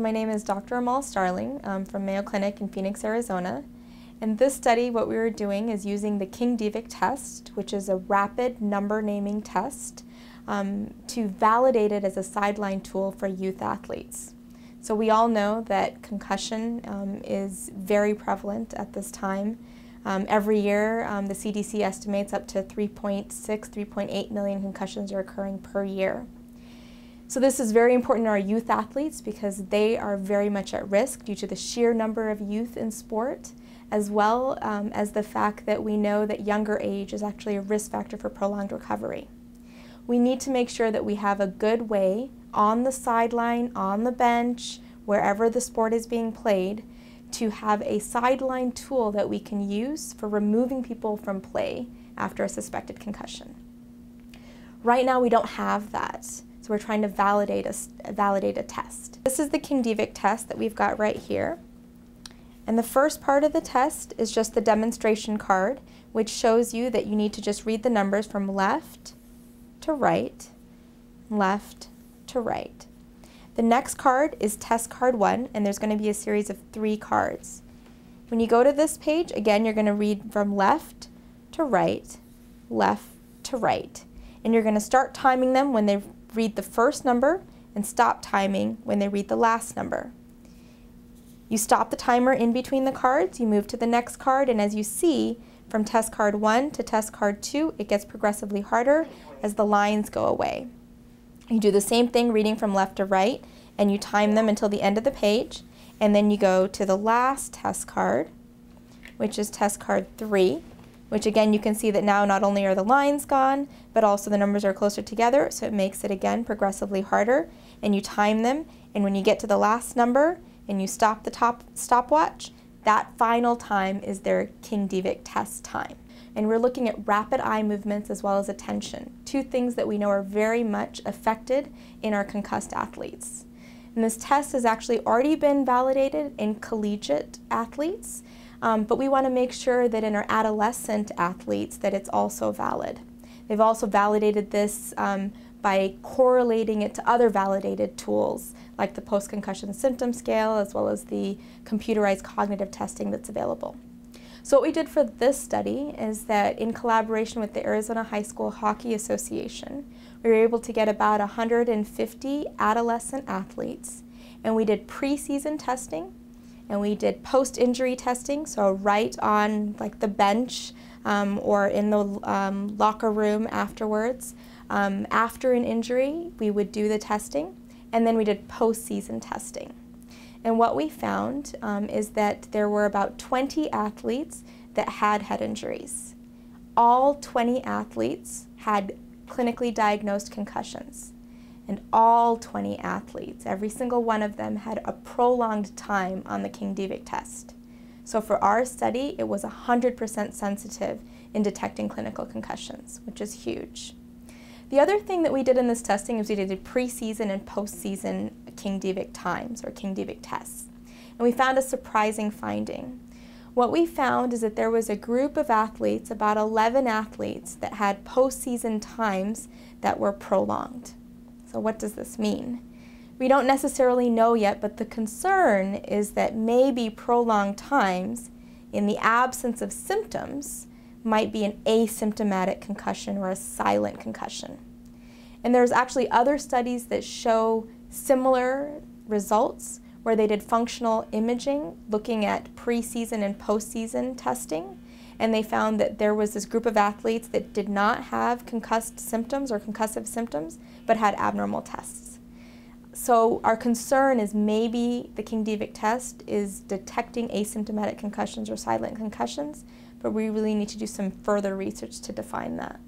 My name is Dr. Amal Starling from Mayo Clinic in Phoenix, Arizona. In this study, what we were doing is using the King-Devick test, which is a rapid number naming test, to validate it as a sideline tool for youth athletes. So we all know that concussion is very prevalent at this time. Every year, the CDC estimates up to 3.6, 3.8 million concussions are occurring per year. So this is very important to our youth athletes because they are very much at risk due to the sheer number of youth in sport, as well as the fact that we know that younger age is actually a risk factor for prolonged recovery. We need to make sure that we have a good way on the sideline, on the bench, wherever the sport is being played, to have a sideline tool that we can use for removing people from play after a suspected concussion. Right now we don't have that. So we're trying to validate a test. This is the King-Devick test that we've got right here. And the first part of the test is just the demonstration card, which shows you that you need to just read the numbers from left to right. The next card is test card 1, and there's going to be a series of 3 cards. When you go to this page, again, you're going to read from left to right. And you're going to start timing them when they read the first number and stop timing when they read the last number. You stop the timer in between the cards, you move to the next card, and as you see, from test card 1 to test card 2, it gets progressively harder as the lines go away. You do the same thing reading from left to right, and you time them until the end of the page, and then you go to the last test card, which is test card 3. Which again, you can see that now not only are the lines gone, but also the numbers are closer together, so it makes it again progressively harder. And you time them, and when you get to the last number and you stop the stopwatch, that final time is their King-Devick test time. And we're looking at rapid eye movements as well as attention, two things that we know are very much affected in our concussed athletes. And this test has actually already been validated in collegiate athletes. But we want to make sure that in our adolescent athletes that it's also valid. They've also validated this by correlating it to other validated tools like the post-concussion symptom scale as well as the computerized cognitive testing that's available. So what we did for this study is that in collaboration with the Arizona High School Hockey Association, we were able to get about 150 adolescent athletes, and we did preseason testing. And we did post-injury testing, so right on like the bench or in the locker room afterwards. After an injury, we would do the testing, and then we did post-season testing. And what we found is that there were about 20 athletes that had head injuries. All 20 athletes had clinically diagnosed concussions. And all 20 athletes, every single one of them, had a prolonged time on the King-Devick test. So for our study, it was 100% sensitive in detecting clinical concussions, which is huge. The other thing that we did in this testing is we did preseason and postseason King-Devick times or King-Devick tests. And we found a surprising finding. What we found is that there was a group of athletes, about 11 athletes, that had postseason times that were prolonged. So what does this mean? We don't necessarily know yet, but the concern is that maybe prolonged times in the absence of symptoms might be an asymptomatic concussion or a silent concussion. And there's actually other studies that show similar results where they did functional imaging looking at preseason and postseason testing, and they found that there was this group of athletes that did not have concussed symptoms or concussive symptoms, but had abnormal tests. So our concern is maybe the King-Devick test is detecting asymptomatic concussions or silent concussions, but we really need to do some further research to define that.